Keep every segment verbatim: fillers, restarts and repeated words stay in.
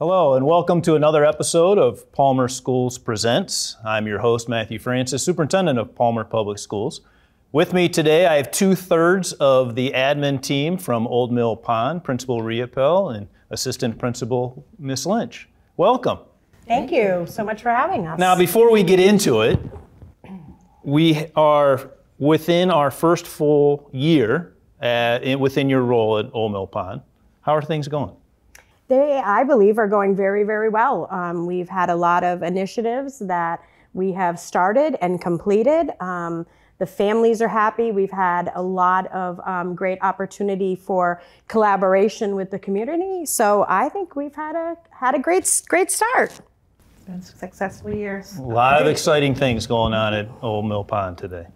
Hello and welcome to another episode of Palmer Schools Presents. I'm your host, Matthew Francis, Superintendent of Palmer Public Schools. With me today, I have two-thirds of the admin team from Old Mill Pond, Principal Riopel and Assistant Principal Miss Lynch. Welcome. Thank you so much for having us. Now, before we get into it, we are within our first full year at, within your role at Old Mill Pond. How are things going? They, I believe, are going very, very well. Um, we've had a lot of initiatives that we have started and completed. Um, the families are happy. We've had a lot of um, great opportunity for collaboration with the community. So I think we've had a had a great great start. It's been successful years. A lot of exciting things going on at Old Mill Pond today.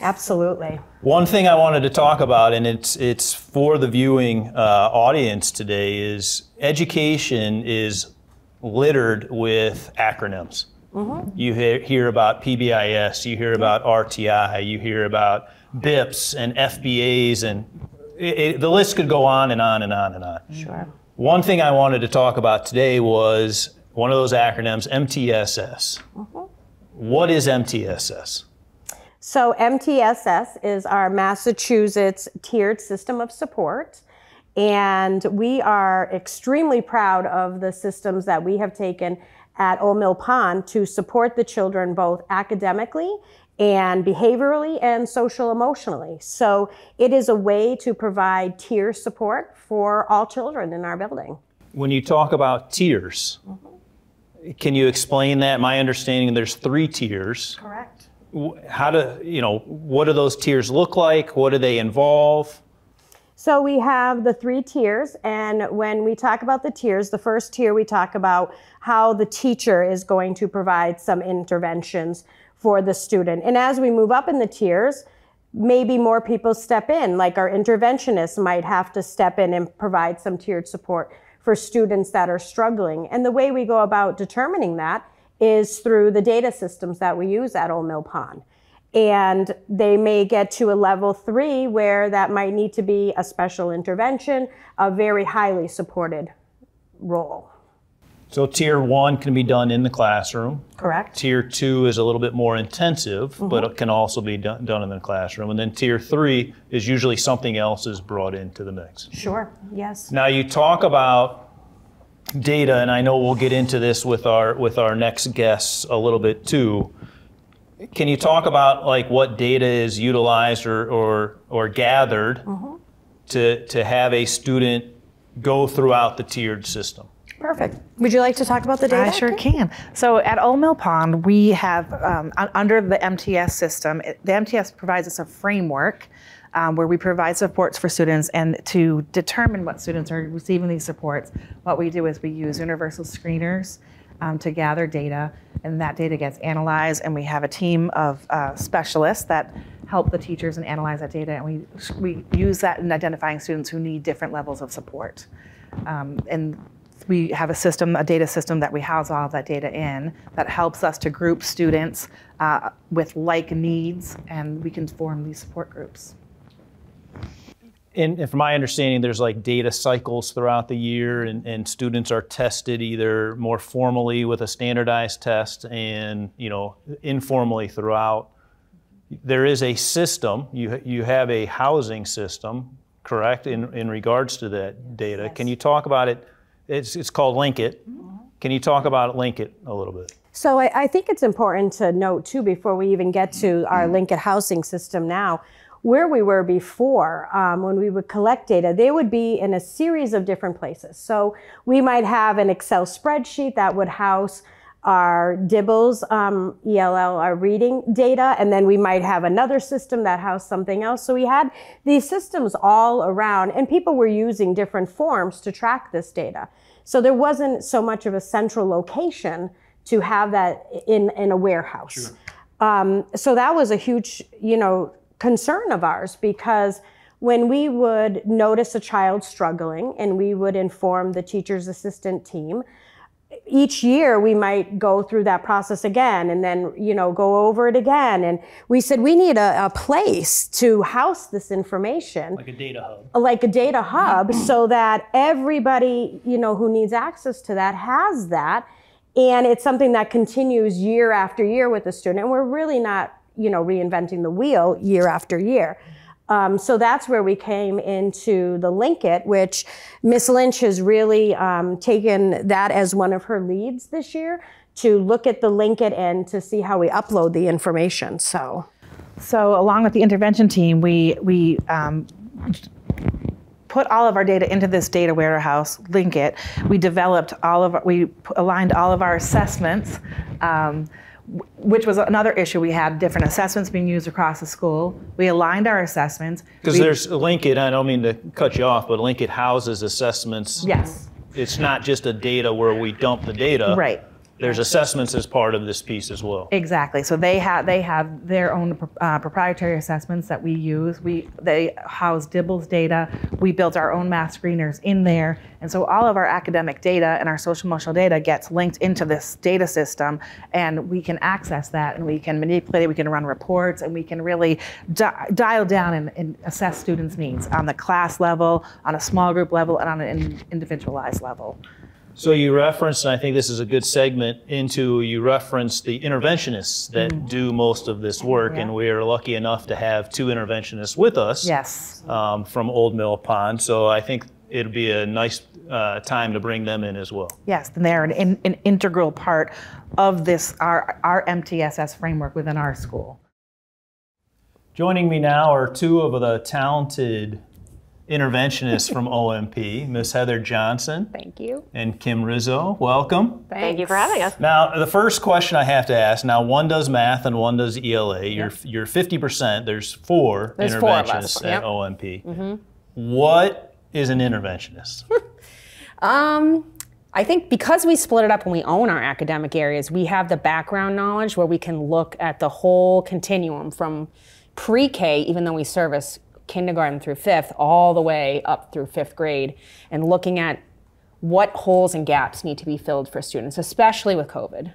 Absolutely. One thing I wanted to talk about, and it's it's for the viewing uh, audience today, is education is littered with acronyms. Mm-hmm. You hear, hear about P B I S, you hear about R T I, you hear about B I Ps and F B As, and it, it, the list could go on and on and on and on. Sure. One thing I wanted to talk about today was one of those acronyms, M T S S. Mm-hmm. What is M T S S? So M T S S is our Massachusetts tiered system of support, and we are extremely proud of the systems that we have taken at Old Mill Pond to support the children both academically and behaviorally and social emotionally. So it is a way to provide tier support for all children in our building. When you talk about tiers, mm-hmm. can you explain that? My understanding, there's three tiers. Correct. How do, you know, what do those tiers look like? What do they involve? So we have the three tiers, and when we talk about the tiers, the first tier we talk about how the teacher is going to provide some interventions for the student. And as we move up in the tiers, maybe more people step in, like our interventionists might have to step in and provide some tiered support for students that are struggling. And the way we go about determining that is through the data systems that we use at Old Mill Pond. And they may get to a level three where that might need to be a special intervention, a very highly supported role. So tier one can be done in the classroom. Correct. Tier two is a little bit more intensive, mm-hmm. but it can also be done, done in the classroom. And then tier three is usually something else is brought into the mix. Sure, yes. Now you talk about data, and I know we'll get into this with our with our next guests a little bit too. Can you talk about like what data is utilized or or, or gathered mm-hmm. to to have a student go throughout the tiered system? Perfect. Would you like to talk about the data? I sure can. So at Old Mill Pond, we have um, under the M T S system, the M T S provides us a framework Um, where we provide supports for students, and to determine what students are receiving these supports, what we do is we use universal screeners um, to gather data, and that data gets analyzed, and we have a team of uh, specialists that help the teachers and analyze that data, and we, we use that in identifying students who need different levels of support. Um, and we have a system, a data system that we house all of that data in that helps us to group students uh, with like needs, and we can form these support groups. And from my understanding, there's like data cycles throughout the year, and, and students are tested either more formally with a standardized test and, you know, informally throughout. There is a system, you, you have a housing system, correct, in, in regards to that data. Yes. Can you talk about it? It's, it's called LinkIt. Mm-hmm. Can you talk about LinkIt a little bit? So I, I think it's important to note too, before we even get to our LinkIt housing system now, where we were before, um, when we would collect data, they would be in a series of different places. So we might have an Excel spreadsheet that would house our DIBELS, um, E L L, our reading data, and then we might have another system that housed something else. So we had these systems all around, and people were using different forms to track this data. So there wasn't so much of a central location to have that in, in a warehouse. Sure. Um, so that was a huge, you know, concern of ours, because when we would notice a child struggling and we would inform the teacher's assistant team, each year we might go through that process again and then, you know, go over it again. And we said, we need a, a place to house this information. Like a data hub. Like a data hub so that everybody, you know, who needs access to that has that. And it's something that continues year after year with the student. And we're really not, you know, reinventing the wheel year after year. Um, so that's where we came into the LinkIt, which Miss Lynch has really um, taken that as one of her leads this year, to look at the LinkIt and to see how we upload the information. So, so along with the intervention team, we we um, put all of our data into this data warehouse, LinkIt. We developed all of our, we aligned all of our assessments. Um, which was another issue. We had different assessments being used across the school. We aligned our assessments. Because there's LinkIt, I don't mean to cut you off, but LinkIt houses assessments. Yes. It's not just a data where we dump the data. Right. There's assessments as part of this piece as well. Exactly. So they have they have their own uh, proprietary assessments that we use. We they house DIBELS data. We built our own math screeners in there, and so all of our academic data and our social emotional data gets linked into this data system, and we can access that, and we can manipulate it. We can run reports, and we can really di dial down and, and assess students' needs on the class level, on a small group level, and on an in individualized level. So you referenced, and I think this is a good segment into, you referenced the interventionists that mm-hmm. do most of this work, yeah. and we are lucky enough to have two interventionists with us yes. um, from Old Mill Pond. So I think it'd be a nice uh, time to bring them in as well. Yes, and they're an, in, an integral part of this, our, our M T S S framework within our school. Joining me now are two of the talented interventionists from O M P, Miss Heather Johnson. Thank you. And Kim Rizzo. Welcome. Thanks. Thank you for having us. Now, the first question I have to ask, now one does math and one does E L A. You're, yep. you're fifty percent, there's four there's interventionists four yep. at O M P. Mm-hmm. What is an interventionist? um, I think because we split it up and we own our academic areas, we have the background knowledge where we can look at the whole continuum from pre-K, even though we service kindergarten through fifth, all the way up through fifth grade, and looking at what holes and gaps need to be filled for students, especially with COVID.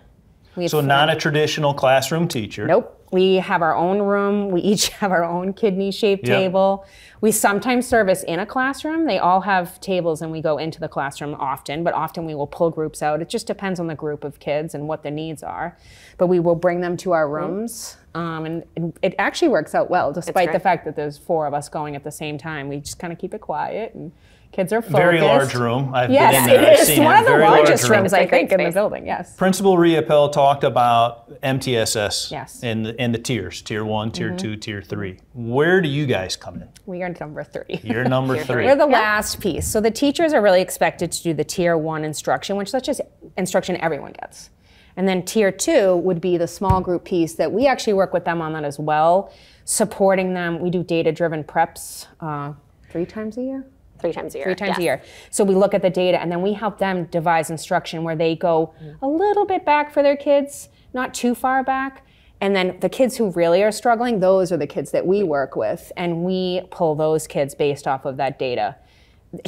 We so not a traditional classroom teacher. Nope. We have our own room. We each have our own kidney-shaped yep. table. We sometimes service in a classroom. They all have tables and we go into the classroom often, but often we will pull groups out. It just depends on the group of kids and what their needs are. But we will bring them to our rooms. Um, and, and it actually works out well, despite the fact that there's four of us going at the same time. We just kind of keep it quiet, and kids are focused. Very large room. I've yes, been in there. Yes, it is. One of the largest rooms, I think, in the building, yes. Principal Riopel talked about M T S S yes. and, the, and the tiers, tier one, tier mm-hmm. two, tier three. Where do you guys come in? We are number three. You're number tier three. We're the last piece. So the teachers are really expected to do the tier one instruction, which is just instruction everyone gets. And then tier two would be the small group piece that we actually work with them on that as well, supporting them. We do data-driven preps uh, three times a year? Three times a year. Three times yeah. a year. So we look at the data and then we help them devise instruction where they go mm-hmm. a little bit back for their kids, not too far back. And then the kids who really are struggling, those are the kids that we work with, and we pull those kids based off of that data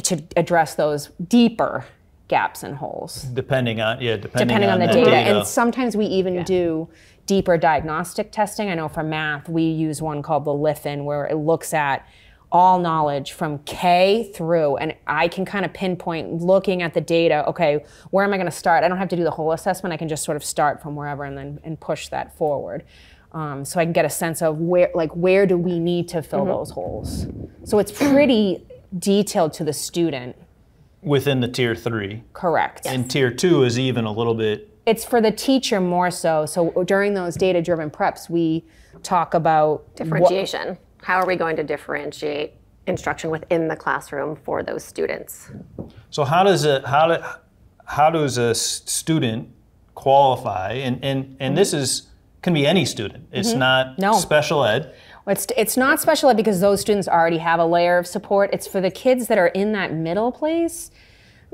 to address those deeper gaps and holes. Depending on, yeah, depending, depending on, on the data. data. And sometimes we even yeah. do deeper diagnostic testing. I know for math, we use one called the L I F N, where it looks at all knowledge from K through, and I can kind of pinpoint looking at the data, okay, where am I gonna start? I don't have to do the whole assessment. I can just sort of start from wherever and then and push that forward. Um, so I can get a sense of where, like, where do we need to fill mm-hmm. those holes? So it's pretty detailed to the student. Within the tier three. Correct. Yes. And tier two is even a little bit. It's for the teacher more so. So during those data-driven preps, we talk about differentiation. What, how are we going to differentiate instruction within the classroom for those students? So how does a, how do, how does a student qualify? And, and, and this is can be any student. It's mm-hmm. not no. special ed. It's, it's not special ed because those students already have a layer of support. It's for the kids that are in that middle place,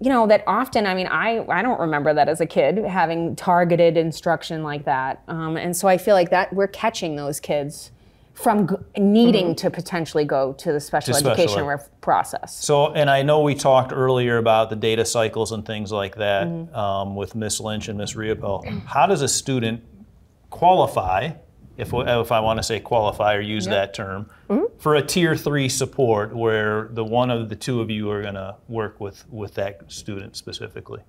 you know, that often, I mean, I, I don't remember that as a kid, having targeted instruction like that. Um, and so I feel like that we're catching those kids from g needing to potentially go to the special to education special process. So, and I know we talked earlier about the data cycles and things like that mm-hmm. um, with Miss Lynch and Miss Riopel. How does a student qualify, if, if I want to say qualify or use yeah. that term, mm-hmm. for a tier three support where the one of the two of you are going to work with, with that student specifically?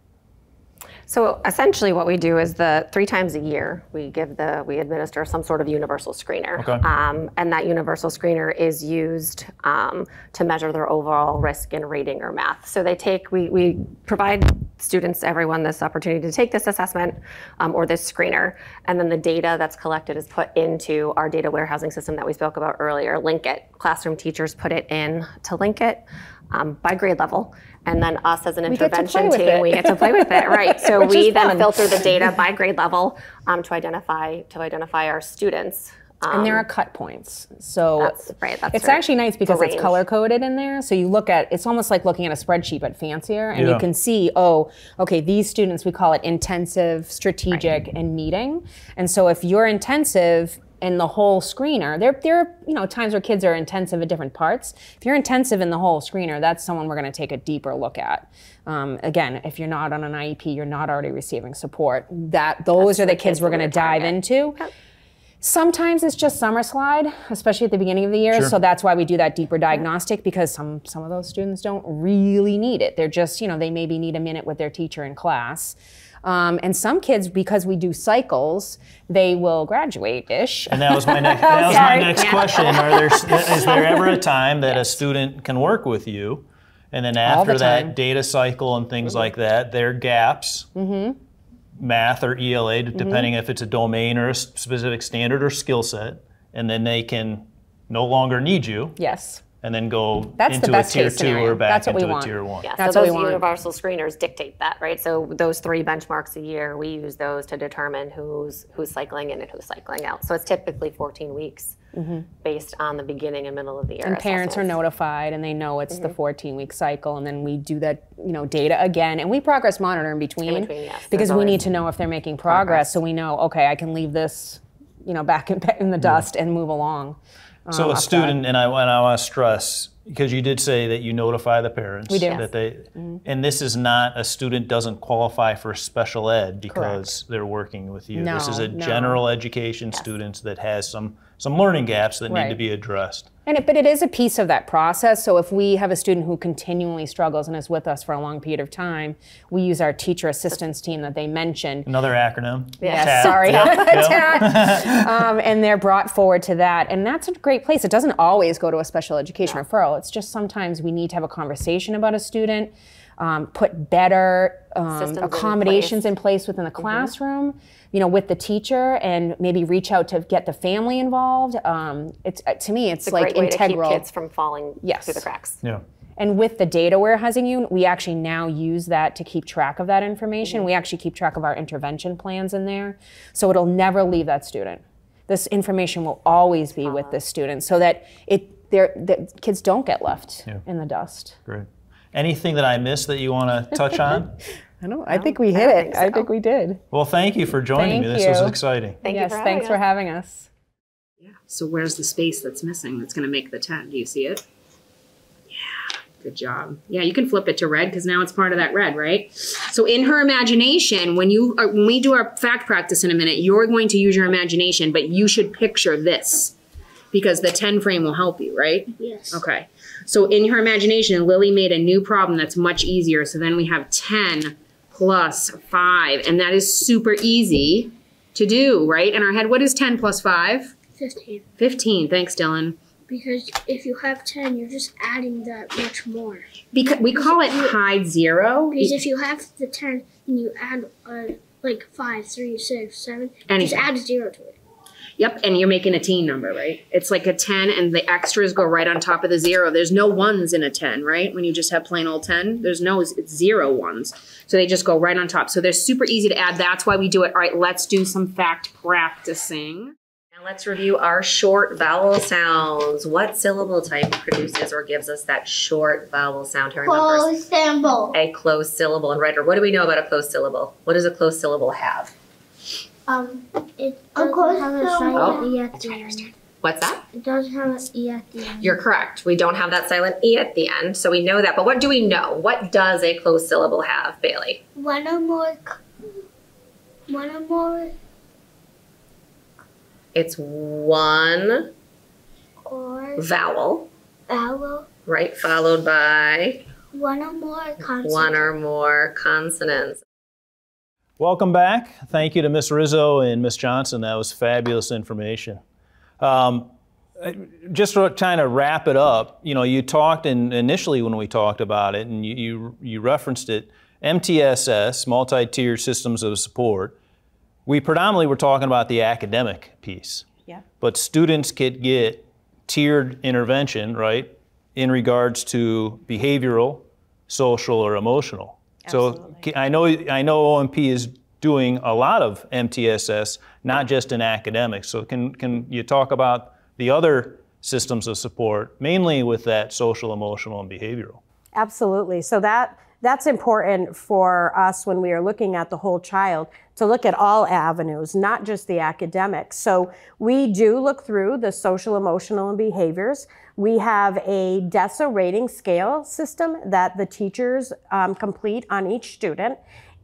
So essentially what we do is the three times a year, we give the, we administer some sort of universal screener. Okay. Um, and that universal screener is used um, to measure their overall risk in reading or math. So they take, we, we provide students, everyone, this opportunity to take this assessment um, or this screener. And then the data that's collected is put into our data warehousing system that we spoke about earlier, LinkIt. Classroom teachers put it in to LinkIt. Um, by grade level, and then us as an intervention team, we get to play with it, right? So we then filter the data by grade level um, to identify to identify our students. Um, and there are cut points, so that's, right, that's it's right. actually nice because it's color coded in there. So you look at it's almost like looking at a spreadsheet but fancier, and yeah. you can see, oh, okay, these students we call it intensive, strategic, right. and meeting. And so if you're intensive. In the whole screener, there there are you know times where kids are intensive at different parts. If you're intensive in the whole screener, that's someone we're going to take a deeper look at. Um, again, if you're not on an I E P, you're not already receiving support. That those that's are the, the kids, kids we're going to dive target. into. Yep. Sometimes it's just summer slide, especially at the beginning of the year. Sure. So that's why we do that deeper diagnostic because some some of those students don't really need it. They're just you know they maybe need a minute with their teacher in class. Um, and some kids, because we do cycles, they will graduate-ish. And that was my next, that was my next yeah. question. Are there, is there ever a time that yes. a student can work with you, and then after the that data cycle and things mm-hmm. like that, their gaps, mm-hmm. math or E L A, depending mm-hmm. if it's a domain or a specific standard or skill set, and then they can no longer need you? Yes. And then go That's into the best a tier two scenario. or back That's what into we want. a tier one. Yeah, That's so those what we universal want. Screeners dictate that, right? So those three benchmarks a year, we use those to determine who's who's cycling in and who's cycling out. So it's typically fourteen weeks mm-hmm. based on the beginning and middle of the year. And parents are notified, and they know it's mm-hmm. the fourteen week cycle, and then we do that, you know, data again, and we progress monitor in between, in between yes. because There's we need to know if they're making progress, progress, so we know okay, I can leave this, you know, back in, in the dust yeah. and move along. So a student, and I, and I want to stress, because you did say that you notify the parents. We do. That yes. they, mm-hmm. And this is not, a student doesn't qualify for special ed because Correct. they're working with you. No, this is a no. general education yes. student that has some, some learning gaps that right. need to be addressed. And it, but it is a piece of that process. So if we have a student who continually struggles and is with us for a long period of time, we use our teacher assistance team that they mentioned. Another acronym. Yes, T A T. Sorry. T A T. um, and they're brought forward to that. And that's a great place. It doesn't always go to a special education yeah. referral. It's just sometimes we need to have a conversation about a student, um, put better um, accommodations in place. in place within the classroom, mm-hmm. you know, with the teacher, and maybe reach out to get the family involved. Um, it's to me, it's, it's a like great way integral to keep kids from falling yes. through the cracks. Yeah. And with the data warehousing unit, we actually now use that to keep track of that information. Mm-hmm. We actually keep track of our intervention plans in there, so it'll never leave that student. This information will always be uh-huh. with the student, so that it there the kids don't get left yeah. in the dust. Great. Anything that I missed that you want to touch on? I don't. I no, think we hit it. Think so. I think we did. Well, thank you for joining thank me. This you. was exciting. Thank yes, you for thanks us. for having us. Yeah. So where's the space that's missing that's going to make the tent? Do you see it? Yeah. Good job. Yeah, you can flip it to red because now it's part of that red, right? So in her imagination, when you are, when we do our fact practice in a minute, you're going to use your imagination, but you should picture this because the ten frame will help you, right? Yes. Okay. So in her imagination, Lily made a new problem that's much easier. So then we have ten plus five, and that is super easy to do, right? In our head, what is ten plus five? fifteen. fifteen, thanks, Dylan. Because if you have ten, you're just adding that much more. Because we call it hide zero. Because if you have the ten and you add uh, like five, three, six, seven, you just add a zero to it. Yep, and you're making a teen number, right? It's like a ten, and the extras go right on top of the zero. There's no ones in a ten, right? When you just have plain old ten, there's no, it's zero ones. So they just go right on top. So they're super easy to add. That's why we do it. All right, let's do some fact practicing. Now let's review our short vowel sounds. What syllable type produces or gives us that short vowel sound? Who remembers? Closed syllable. A closed syllable. And Ryder, what do we know about a closed syllable? What does a closed syllable have? Um, it doesn't have a silent E at the end. What's that? It doesn't have an E at the end. You're correct. We don't have that silent E at the end, so we know that. But what do we know? What does a closed syllable have, Bailey? One or more. One or more. It's one or vowel. Vowel. Right, followed by one or more consonants. One or more consonants. Welcome back. Thank you to Miss Rizzo and Miss Johnson. That was fabulous information. Um, just to kind of wrap it up, you know, you talked in, initially when we talked about it, and you, you, you referenced it, M T S S, multi-tier systems of support. We predominantly were talking about the academic piece. Yeah. But students could get tiered intervention, right, in regards to behavioral, social, or emotional. Absolutely. So I know, I know O M P is doing a lot of M T S S, not just in academics. So can, can you talk about the other systems of support, mainly with that social, emotional, and behavioral? Absolutely. So that, that's important for us when we are looking at the whole child, to look at all avenues, not just the academics. So we do look through the social, emotional, and behaviors. We have a DESA rating scale system that the teachers um, complete on each student,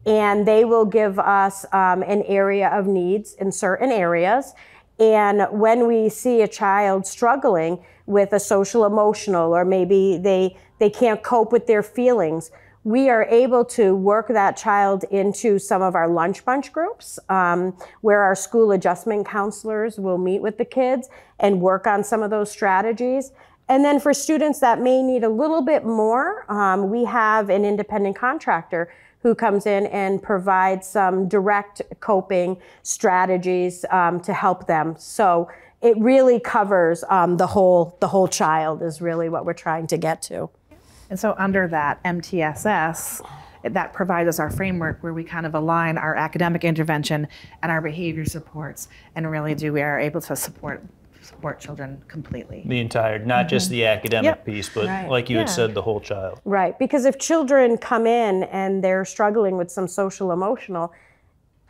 and they will give us um, an area of needs in certain areas. And when we see a child struggling with a social emotional, or maybe they, they can't cope with their feelings, we are able to work that child into some of our lunch bunch groups um, where our school adjustment counselors will meet with the kids and work on some of those strategies. And then for students that may need a little bit more, um, we have an independent contractor who comes in and provides some direct coping strategies um, to help them. So it really covers um, the whole, the whole child is really what we're trying to get to. And so under that M T S S, that provides us our framework where we kind of align our academic intervention and our behavior supports, and really do we are able to support support children completely. The entire, not mm-hmm. just the academic yep. piece, but right. like you yeah. had said, the whole child. Right, because if children come in and they're struggling with some social emotional,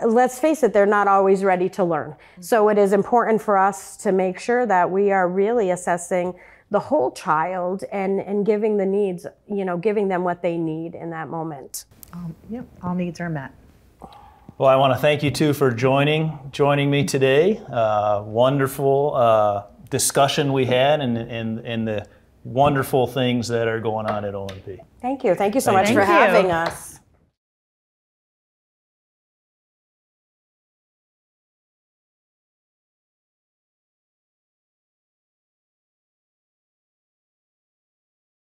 let's face it, they're not always ready to learn. Mm-hmm. So it is important for us to make sure that we are really assessing the whole child and, and giving the needs, you know, giving them what they need in that moment. Um, yep, all needs are met. Well, I want to thank you two for joining, joining me today. Uh, wonderful uh, discussion we had, and, and, and the wonderful things that are going on at O M P. Thank you. Thank you so much for having us.